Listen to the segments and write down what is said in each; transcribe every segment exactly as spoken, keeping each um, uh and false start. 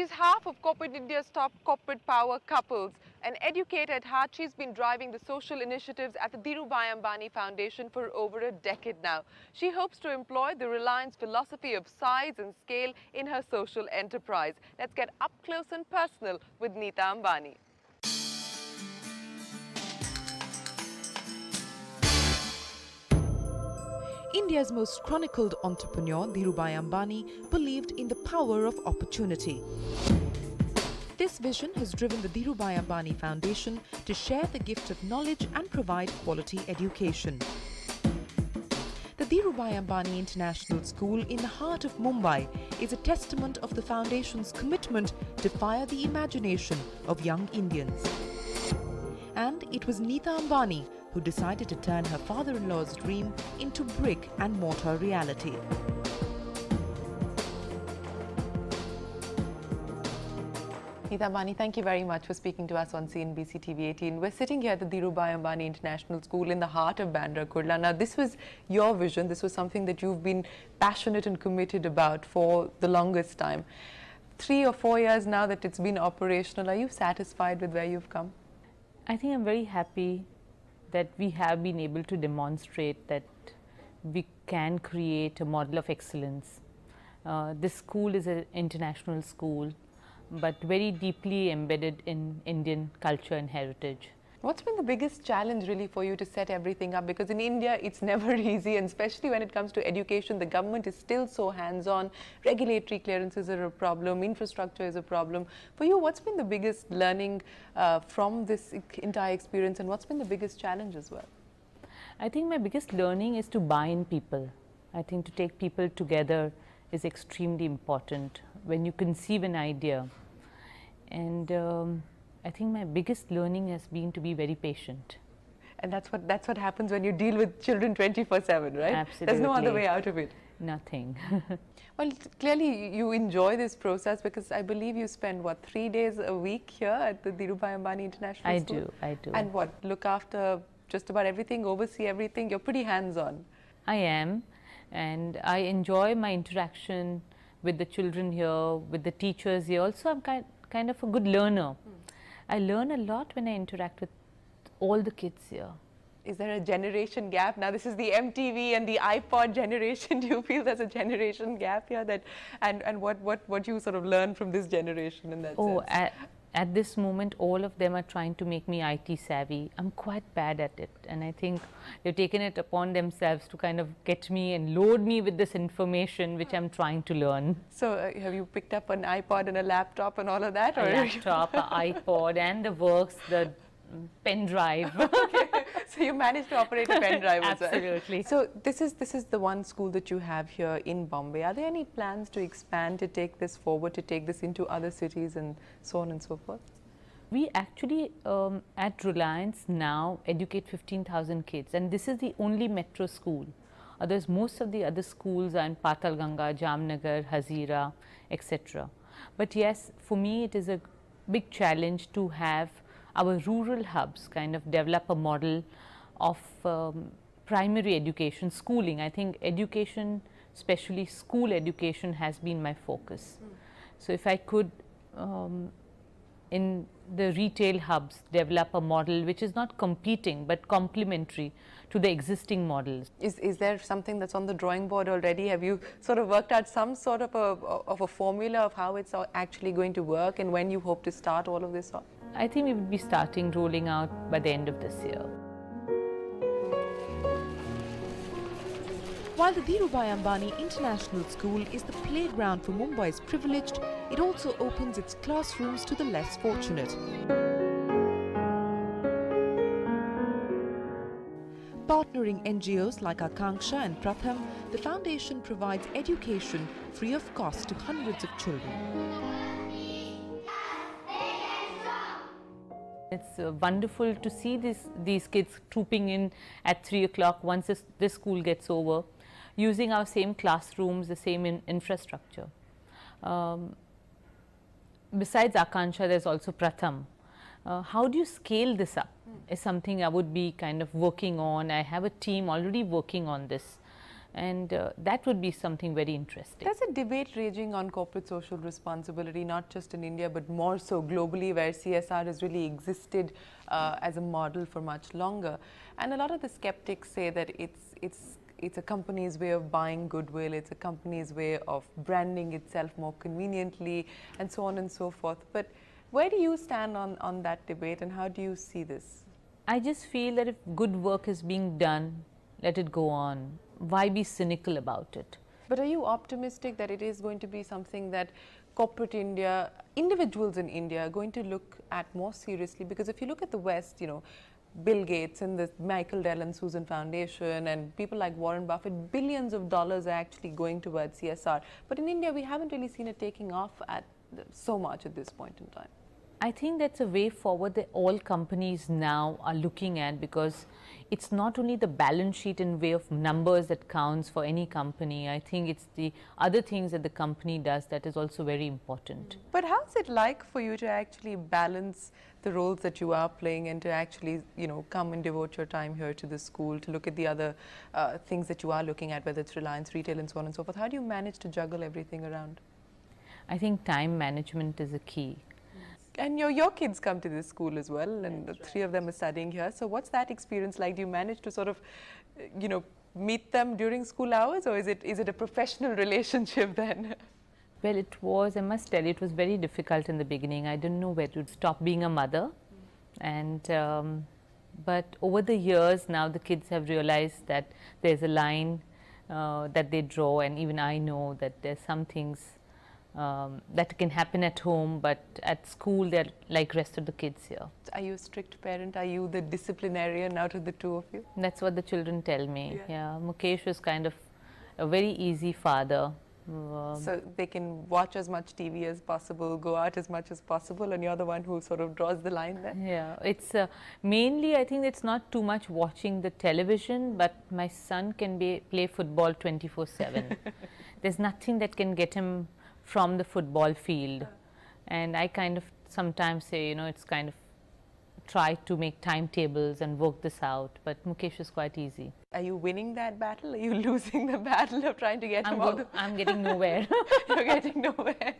She's half of corporate India's top corporate power couples. An educator at heart, she's been driving the social initiatives at the Dhirubhai Ambani Foundation for over a decade now. She hopes to employ the Reliance philosophy of size and scale in her social enterprise. Let's get up close and personal with Nita Ambani. India's most chronicled entrepreneur, Dhirubhai Ambani, believed in the power of opportunity. This vision has driven the Dhirubhai Ambani Foundation to share the gift of knowledge and provide quality education. The Dhirubhai Ambani International School in the heart of Mumbai is a testament of the foundation's commitment to fire the imagination of young Indians. And it was Nita Ambani who decided to turn her father-in-law's dream into brick and mortar reality. Nita Ambani, thank you very much for speaking to us on C N B C T V eighteen. We're sitting here at the Dhirubhai Ambani International School in the heart of Bandra Kurla. Now, this was your vision. This was something that you've been passionate and committed about for the longest time. Three or four years now that it's been operational, are you satisfied with where you've come? I think I'm very happy that we have been able to demonstrate that we can create a model of excellence. Uh, this school is an international school, but very deeply embedded in Indian culture and heritage. What's been the biggest challenge really for you to set everything up? Because in India, it's never easy, and especially when it comes to education, the government is still so hands-on. Regulatory clearances are a problem, infrastructure is a problem. For you, what's been the biggest learning uh, from this entire experience, and what's been the biggest challenge as well? I think my biggest learning is to buy in people. I think to take people together is extremely important when you conceive an idea. And um, I think my biggest learning has been to be very patient. And that's what, that's what happens when you deal with children twenty-four seven, right? Absolutely. There's no other way out of it. Nothing. Well, clearly you enjoy this process, because I believe you spend, what, three days a week here at the Dhirubhai Ambani International I School? I do, I do. And what, look after just about everything, oversee everything? You're pretty hands-on. I am, and I enjoy my interaction with the children here, with the teachers here. Also, I'm kind, kind of a good learner. Hmm. I learn a lot when I interact with all the kids here. Is there a generation gap? Now, this is the M T V and the iPod generation. Do you feel there's a generation gap here? That, and and what, what, what do you sort of learn from this generation in that oh, sense? Oh, at, at this moment, all of them are trying to make me I T savvy. I'm quite bad at it. And I think they've taken it upon themselves to kind of get me and load me with this information which I'm trying to learn. So, uh, have you picked up an iPod and a laptop and all of that? Or a laptop, an iPod and the works, the pen drive. Okay. So you managed to operate a pen drive as well. Absolutely. So this is, this is the one school that you have here in Bombay. Are there any plans to expand, to take this forward, to take this into other cities and so on and so forth? We actually um, at Reliance now educate fifteen thousand kids, and this is the only metro school. Others, most of the other schools are in Patalganga, Jamnagar, Hazira, et cetera. But yes, for me it is a big challenge to have our rural hubs kind of develop a model of um, primary education, schooling. I think education, especially school education, has been my focus. Mm. So if I could, um, in the retail hubs, develop a model which is not competing but complementary to the existing models. Is, is there something that's on the drawing board already? Have you sort of worked out some sort of a, of a formula of how it's actually going to work, and when you hope to start all of this off? I think we would be starting rolling out by the end of this year. While the Dhirubhai Ambani International School is the playground for Mumbai's privileged, it also opens its classrooms to the less fortunate. Partnering N G Os like Akanksha and Pratham, the foundation provides education free of cost to hundreds of children. It's uh, wonderful to see this, these kids trooping in at three o'clock once this, this school gets over, using our same classrooms, the same in infrastructure. Um, besides Akanksha, there's also Pratham. Uh, how do you scale this up is something I would be kind of working on. I have a team already working on this. and uh, that would be something very interesting. There's a debate raging on corporate social responsibility, not just in India but more so globally, where C S R has really existed uh, as a model for much longer, and a lot of the skeptics say that it's it's It's a company's way of buying goodwill, it's a company's way of branding itself more conveniently, and so on and so forth. But where do you stand on, on that debate, and how do you see this? I just feel that if good work is being done, let it go on. Why be cynical about it? But are you optimistic that it is going to be something that corporate India, individuals in India are going to look at more seriously? Because if you look at the West, you know, Bill Gates and the Michael Dell and Susan Foundation and people like Warren Buffett, billions of dollars are actually going towards C S R. But in India, we haven't really seen it taking off at the, so much at this point in time. I think that's a way forward that all companies now are looking at, because it's not only the balance sheet in way of numbers that counts for any company. I think it's the other things that the company does that is also very important. But how's it like for you to actually balance the roles that you are playing and to actually, you know, come and devote your time here to the school, to look at the other uh, things that you are looking at, whether it's Reliance Retail and so on and so forth? How do you manage to juggle everything around? I think time management is a key. And your, your kids come to this school as well, and the three of them are studying here. So what's that experience like? Do you manage to sort of, you know, meet them during school hours, or is it, is it a professional relationship then? Well, it was, I must tell you, it was very difficult in the beginning. I didn't know where to stop being a mother. And, um, but over the years now the kids have realized that there's a line uh, that they draw, and even I know that there's some things Um, that can happen at home, but at school they're like rest of the kids here. Are you a strict parent? Are you the disciplinarian out of the two of you? That's what the children tell me. Yeah, yeah. Mukesh was kind of a very easy father. Um, so they can watch as much T V as possible, go out as much as possible, and you're the one who sort of draws the line there? Yeah, it's uh, mainly I think it's not too much watching the television, but my son can be play football twenty-four seven. There's nothing that can get him from the football field, and I kind of sometimes say, you know, it's kind of try to make timetables and work this out, but Mukesh is quite easy. Are you winning that battle? Are you losing the battle of trying to get I'm him out? I'm getting nowhere. You're getting nowhere.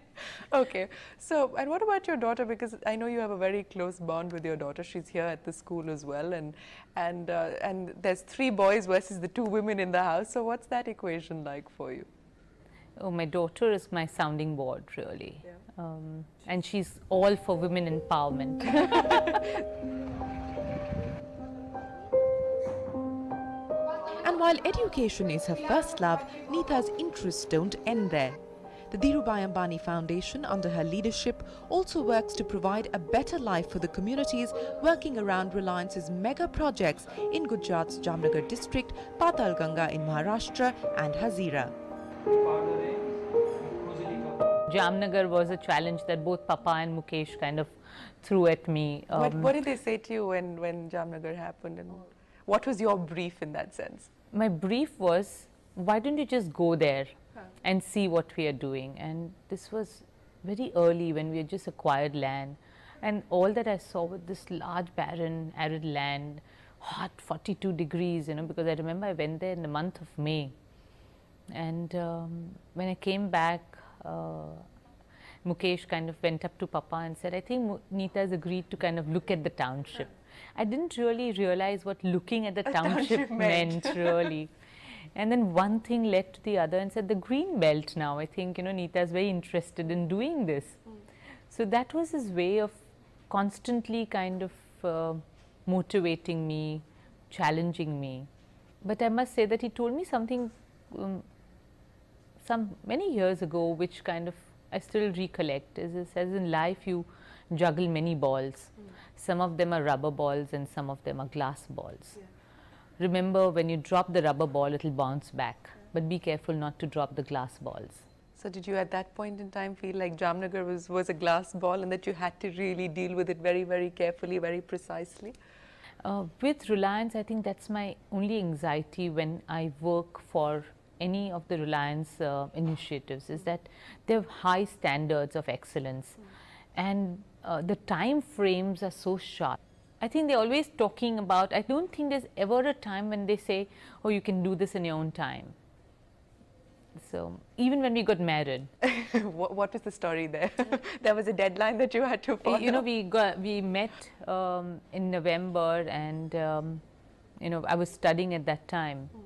Okay. So, and what about your daughter? Because I know you have a very close bond with your daughter. She's here at the school as well, and and uh, and there's three boys versus the two women in the house. So, what's that equation like for you? Oh, my daughter is my sounding board, really. Yeah. Um, and she's all for women empowerment. And while education is her first love, Nita's interests don't end there. The Dhirubhai Ambani Foundation, under her leadership, also works to provide a better life for the communities working around Reliance's mega projects in Gujarat's Jamnagar district, Patalganga in Maharashtra, and Hazira. Jamnagar was a challenge that both Papa and Mukesh kind of threw at me. Um, what, what did they say to you when, when Jamnagar happened, and what was your brief in that sense? My brief was, why don't you just go there and see what we are doing? And this was very early when we had just acquired land, and all that I saw was this large barren arid land, hot forty-two degrees, you know, because I remember I went there in the month of May. And um, when I came back, Uh, Mukesh kind of went up to Papa and said, I think Nita has agreed to kind of look at the township. I didn't really realize what looking at the township, township meant, really. And then one thing led to the other, and said the green belt now. I think, you know, Nita is very interested in doing this. Mm. So that was his way of constantly kind of uh, motivating me, challenging me. But I must say that he told me something um, Some many years ago, which kind of I still recollect, is it says in life you juggle many balls. Mm. Some of them are rubber balls and some of them are glass balls. Yeah. Remember, when you drop the rubber ball, it'll bounce back. Yeah. But be careful not to drop the glass balls. So did you at that point in time feel like Jamnagar was, was a glass ball, and that you had to really deal with it very, very carefully, very precisely? Uh, with Reliance, I think that's my only anxiety when I work for any of the Reliance uh, initiatives, is that they have high standards of excellence, and uh, the time frames are so sharp. I think they're always talking about, I don't think there's ever a time when they say, oh, you can do this in your own time. So even when we got married, what, what was the story there? There was a deadline that you had to follow. You know, we got we met um, in November, and um, you know, I was studying at that time. Mm.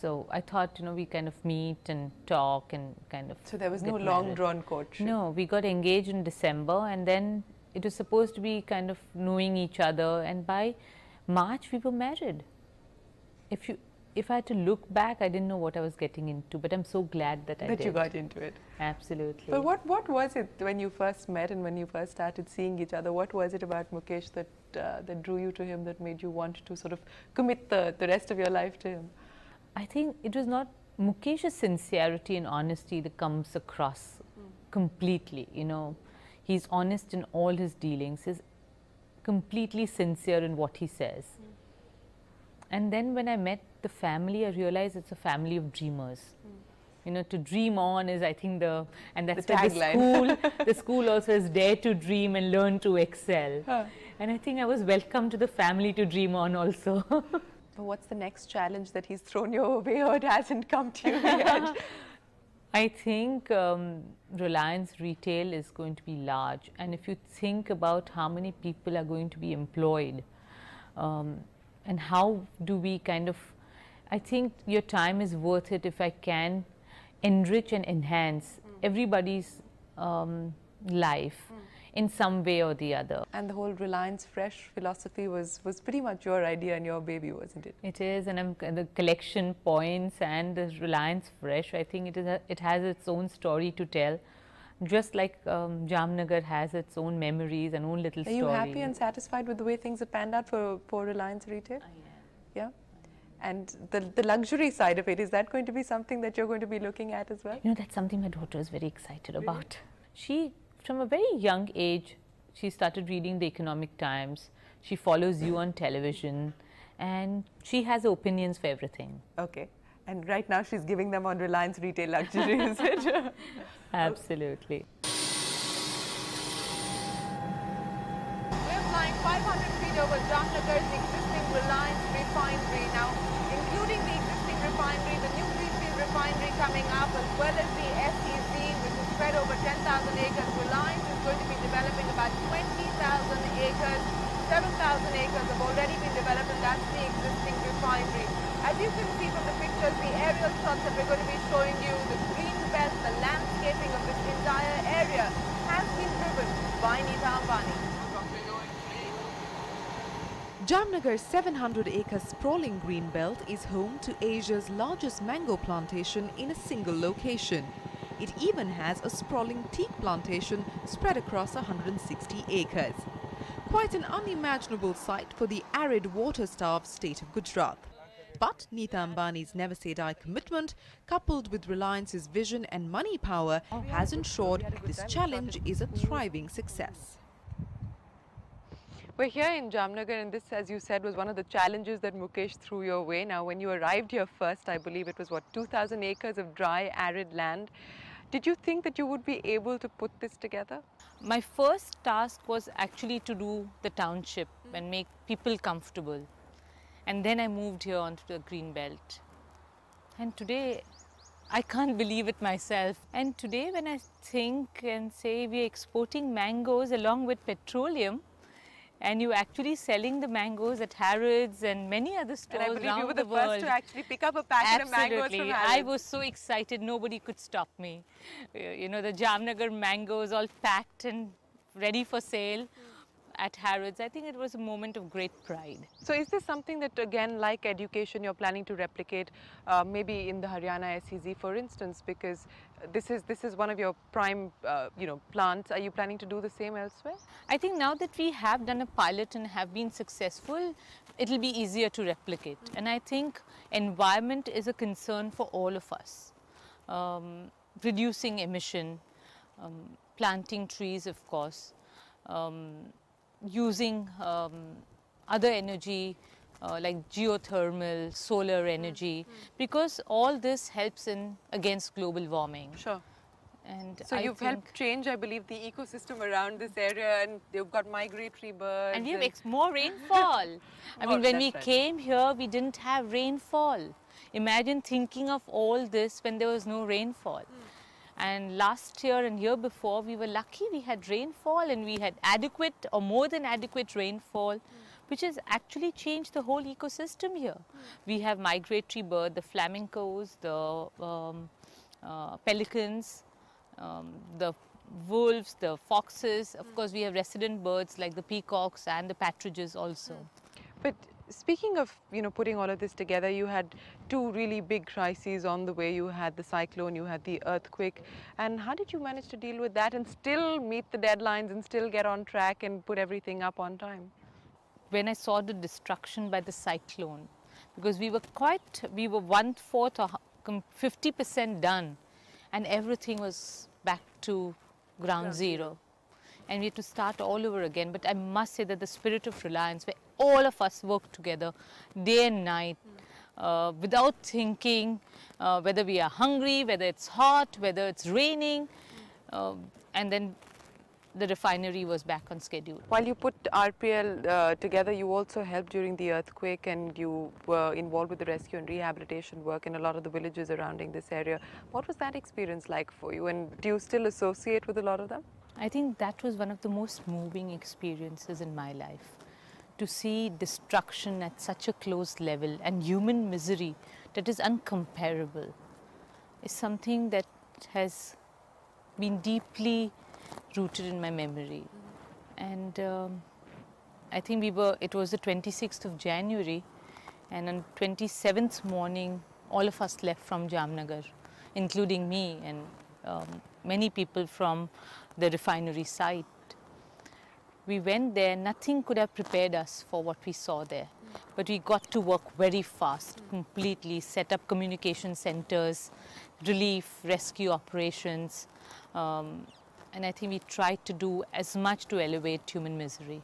So I thought, you know, we kind of meet and talk and kind of. So there was no long drawn courtship. No, we got engaged in December, and then it was supposed to be kind of knowing each other, and by March we were married. If you, if I had to look back, I didn't know what I was getting into, but I'm so glad that I did. That you got into it. Absolutely. But what what was it when you first met and when you first started seeing each other? What was it about Mukesh that uh, that drew you to him, that made you want to sort of commit the the rest of your life to him? I think it was not Mukesh's sincerity and honesty that comes across mm. completely. You know, he's honest in all his dealings. He's completely sincere in what he says. Mm. And then when I met the family, I realized it's a family of dreamers. Mm. You know, to dream on is, I think, the and that's the tagline. The school, the school also is dare to dream and learn to excel. Huh. And I think I was welcome to the family to dream on also. But what's the next challenge that he's thrown your way, or it hasn't come to you yet? I think um, Reliance Retail is going to be large, and if you think about how many people are going to be employed, um, and how do we kind of, I think your time is worth it if I can enrich and enhance mm. everybody's um, life. Mm. In some way or the other. And the whole Reliance Fresh philosophy was was pretty much your idea and your baby, wasn't it? It is, and I'm, the collection points and the Reliance Fresh, I think it is a, it has its own story to tell, just like um, Jamnagar has its own memories and own little story. Are you happy and satisfied with the way things have panned out for for Reliance Retail? I am. Yeah. And the, the luxury side of it, is that going to be something that you're going to be looking at as well? You know, that's something my daughter is very excited really? about. She. From a very young age, she started reading the Economic Times. She follows you on television, and she has opinions for everything. Okay. And right now she's giving them on Reliance Retail Luxury, is it? Absolutely. We're flying five hundred feet over Jamnagar's existing Reliance refinery now, including the existing refinery, the new greenfield refinery coming up, as well as the S E C, which is spread over ten thousand acres. Reliance is going to be developing about twenty thousand acres. seven thousand acres have already been developed, and that's the existing refinery. As you can see from the pictures, the aerial shots that we're going to be showing you, the green belt, the landscaping of this entire area has been driven by Nita Ambani. Jamnagar's seven hundred acre sprawling green belt is home to Asia's largest mango plantation in a single location. It even has a sprawling teak plantation spread across one hundred sixty acres. Quite an unimaginable sight for the arid, water-starved state of Gujarat. But Nita Ambani's never-say-die commitment, coupled with Reliance's vision and money power, has ensured this challenge is a thriving success. We're here in Jamnagar, and this, as you said, was one of the challenges that Mukesh threw your way. Now, when you arrived here first, I believe it was, what, two thousand acres of dry, arid land. Did you think that you would be able to put this together? My first task was actually to do the township and make people comfortable. And then I moved here onto the green belt. And today, I can't believe it myself. And today, when I think and say we're exporting mangoes along with petroleum, and you're actually selling the mangoes at Harrods and many other stores around the world. And I believe you were the, the first to actually pick up a packet Absolutely. of mangoes from Harrods. I was so excited, nobody could stop me. You know, the Jamnagar mangoes all packed and ready for sale mm. at Harrods. I think it was a moment of great pride. So is this something that, again, like education, you're planning to replicate uh, maybe in the Haryana S E Z, for instance, because This is this is one of your prime, uh, you know, plants. Are you planning to do the same elsewhere? I think now that we have done a pilot and have been successful, it'll be easier to replicate. Mm-hmm. And I think environment is a concern for all of us. Um, reducing emission, um, planting trees, of course, um, using um, other energy uh, like geothermal, solar energy, mm-hmm. because all this helps in against global warming. Sure. And so I you've helped change, I believe, the ecosystem around this area, and you've got migratory birds. And we have and more rainfall. I mean, when we right. came here, we didn't have rainfall. Imagine thinking of all this when there was no rainfall. Mm. And last year and year before, we were lucky we had rainfall, and we had adequate or more than adequate rainfall, mm. which has actually changed the whole ecosystem here. Mm. We have migratory bird, the flamingos, the um, uh, pelicans, um, the wolves, the foxes. Of mm. course, we have resident birds like the peacocks and the partridges also. Mm. But speaking of, you know, putting all of this together, you had two really big crises on the way. You had the cyclone, you had the earthquake. And how did you manage to deal with that and still meet the deadlines and still get on track and put everything up on time? When I saw the destruction by the cyclone, because we were quite, we were one-fourth or fifty percent done, and everything was back to ground zero. And we had to start all over again. But I must say that the spirit of Reliance, where all of us work together day and night, uh, without thinking uh, whether we are hungry, whether it's hot, whether it's raining, uh, and then the refinery was back on schedule. While you put R P L uh, together, you also helped during the earthquake, and you were involved with the rescue and rehabilitation work in a lot of the villages surrounding this area. What was that experience like for you, and do you still associate with a lot of them? I think that was one of the most moving experiences in my life. To see destruction at such a close level and human misery that is incomparable is something that has been deeply rooted in my memory. And um, I think we were, it was the twenty-sixth of January, and on twenty-seventh morning, all of us left from Jamnagar, including me and um, many people from the refinery site. We went there, nothing could have prepared us for what we saw there. Mm. But we got to work very fast, mm. completely, set up communication centers, relief, rescue operations. Um, and I think we tried to do as much to elevate human misery.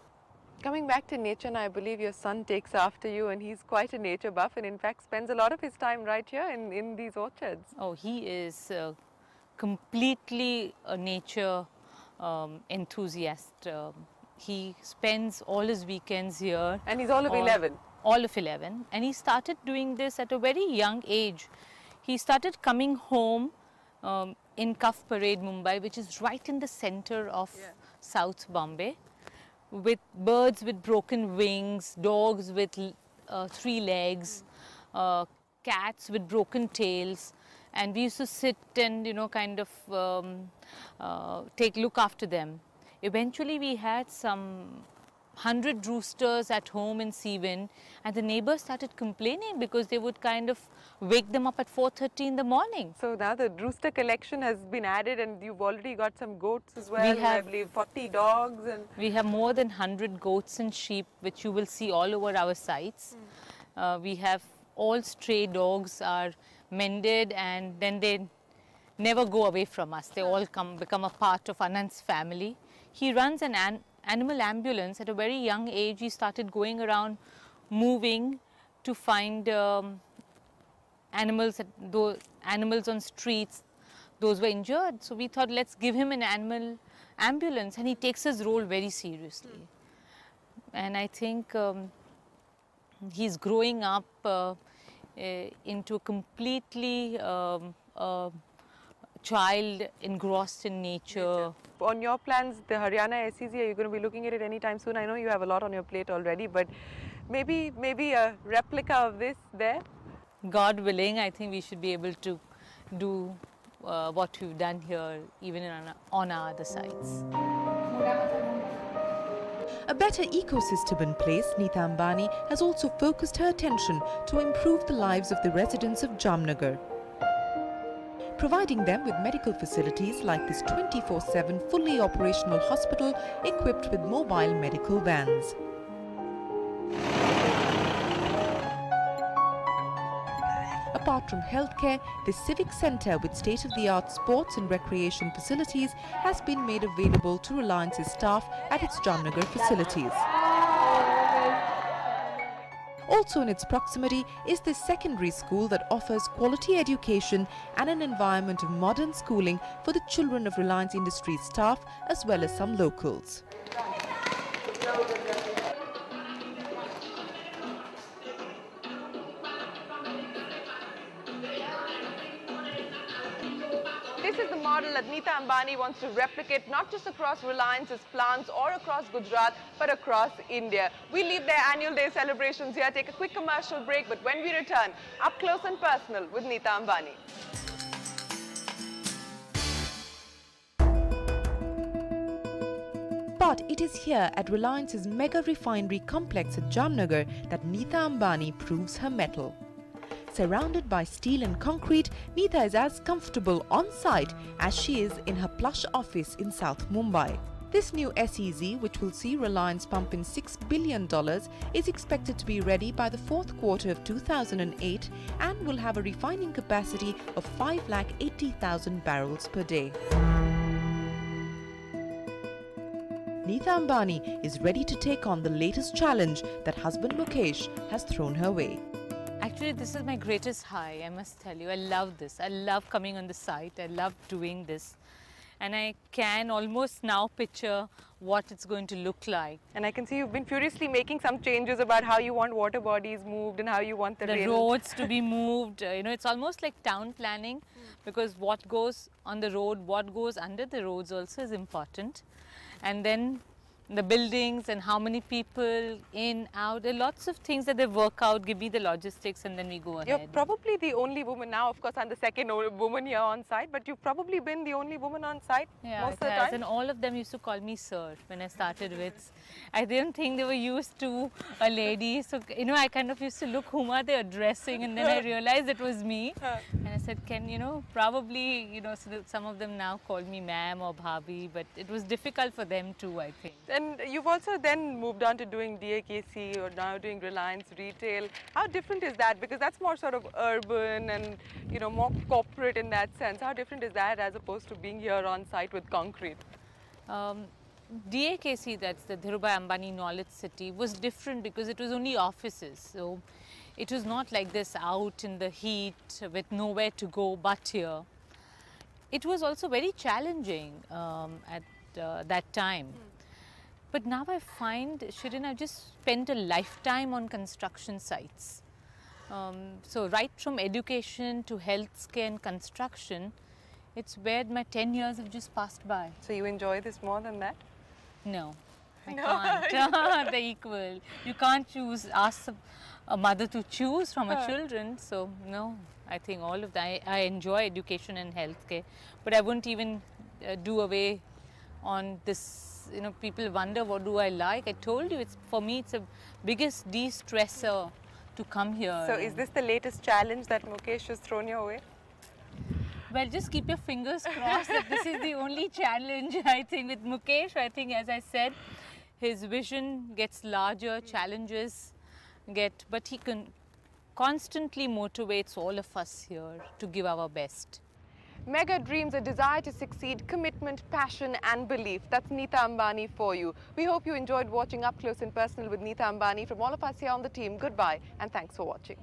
Coming back to nature, and I believe your son takes after you, and he's quite a nature buff, and in fact spends a lot of his time right here in, in these orchards. Oh, he is uh, completely a nature um, enthusiast. Um, He spends all his weekends here. And he's all of eleven? All of eleven. And he started doing this at a very young age. He started coming home um, in Cuff Parade, Mumbai, which is right in the center of yeah. South Bombay, with birds with broken wings, dogs with uh, three legs, mm. uh, cats with broken tails. And we used to sit and, you know, kind of um, uh, take look after them. Eventually, we had some hundred roosters at home in Seawin, and the neighbors started complaining because they would kind of wake them up at four thirty in the morning. So now the rooster collection has been added, and you've already got some goats as well. We have, I believe, forty dogs. And we have more than one hundred goats and sheep, which you will see all over our sites. Mm. Uh, we have all stray dogs are mended, and then they never go away from us. They all come become a part of Anand's family. He runs an, an animal ambulance. At a very young age, he started going around moving to find um, animals, at those, animals on streets, those were injured. So we thought, let's give him an animal ambulance, and he takes his role very seriously. And I think um, he's growing up uh, uh, into a completely um, uh, child engrossed in nature. On your plans, the Haryana S E Z, are you going to be looking at it anytime soon? I know you have a lot on your plate already, but maybe, maybe a replica of this there? God willing, I think we should be able to do uh, what we've done here, even on, on our other sites. A better ecosystem in place, Nita Ambani has also focused her attention to improve the lives of the residents of Jamnagar, providing them with medical facilities like this twenty-four seven fully operational hospital equipped with mobile medical vans. Apart from healthcare, this civic centre with state-of-the-art sports and recreation facilities has been made available to Reliance's staff at its Jamnagar facilities. Also in its proximity is the secondary school that offers quality education and an environment of modern schooling for the children of Reliance Industries staff as well as some locals. This is the model that Nita Ambani wants to replicate, not just across Reliance's plants or across Gujarat, but across India. We leave their annual day celebrations here, take a quick commercial break, but when we return, up close and personal with Nita Ambani. But it is here at Reliance's mega refinery complex at Jamnagar that Nita Ambani proves her mettle. Surrounded by steel and concrete, Nita is as comfortable on site as she is in her plush office in South Mumbai. This new S E Z, which will see Reliance pump in six billion dollars, is expected to be ready by the fourth quarter of two thousand eight and will have a refining capacity of five lakh eighty thousand barrels per day. Nita Ambani is ready to take on the latest challenge that husband Mukesh has thrown her way. Actually, this is my greatest high, I must tell you. I love this. I love coming on the site. I love doing this. And I can almost now picture what it's going to look like. And I can see you've been furiously making some changes about how you want water bodies moved and how you want the, the rail. roads to be moved. Uh, you know, it's almost like town planning mm. because what goes on the road, what goes under the roads also is important. And then the buildings and how many people in, out, there are lots of things that they work out, give me the logistics and then we go ahead. You're probably the only woman now, of course I'm the second woman here on site, but you've probably been the only woman on site yeah, most of the time. Yes, and all of them used to call me sir when I started with. I didn't think they were used to a lady, so you know I kind of used to look whom are they addressing and then I realized it was me and I said can you know, probably you know, so some of them now call me ma'am or bhabhi, but it was difficult for them too I think. And you've also then moved on to doing D A K C or now doing Reliance Retail. How different is that? Because that's more sort of urban and, you know, more corporate in that sense. How different is that as opposed to being here on site with concrete? Um, D A K C, that's the Dhirubhai Ambani Knowledge City, was different because it was only offices. So it was not like this out in the heat with nowhere to go but here. It was also very challenging um, at uh, that time. Mm. But now I find, Shirin, I've just spent a lifetime on construction sites. Um, so right from education to healthcare and construction, it's where my ten years have just passed by. So you enjoy this more than that? No, I no. can't. They're equal. You can't choose, ask a mother to choose from her huh. children. So no, I think all of that. I, I enjoy education and healthcare, but I wouldn't even uh, do away on this. You know, people wonder what do I like. I told you, it's for me, it's the biggest de-stressor to come here. So is this the latest challenge that Mukesh has thrown your way? Well, just keep your fingers crossed that this is the only challenge, I think, with Mukesh. I think, as I said, his vision gets larger, challenges get, but he can constantly motivates all of us here to give our best. Mega dreams, a desire to succeed, commitment, passion and belief. That's Nita Ambani for you. We hope you enjoyed watching Up Close and Personal with Nita Ambani. From all of us here on the team, goodbye and thanks for watching.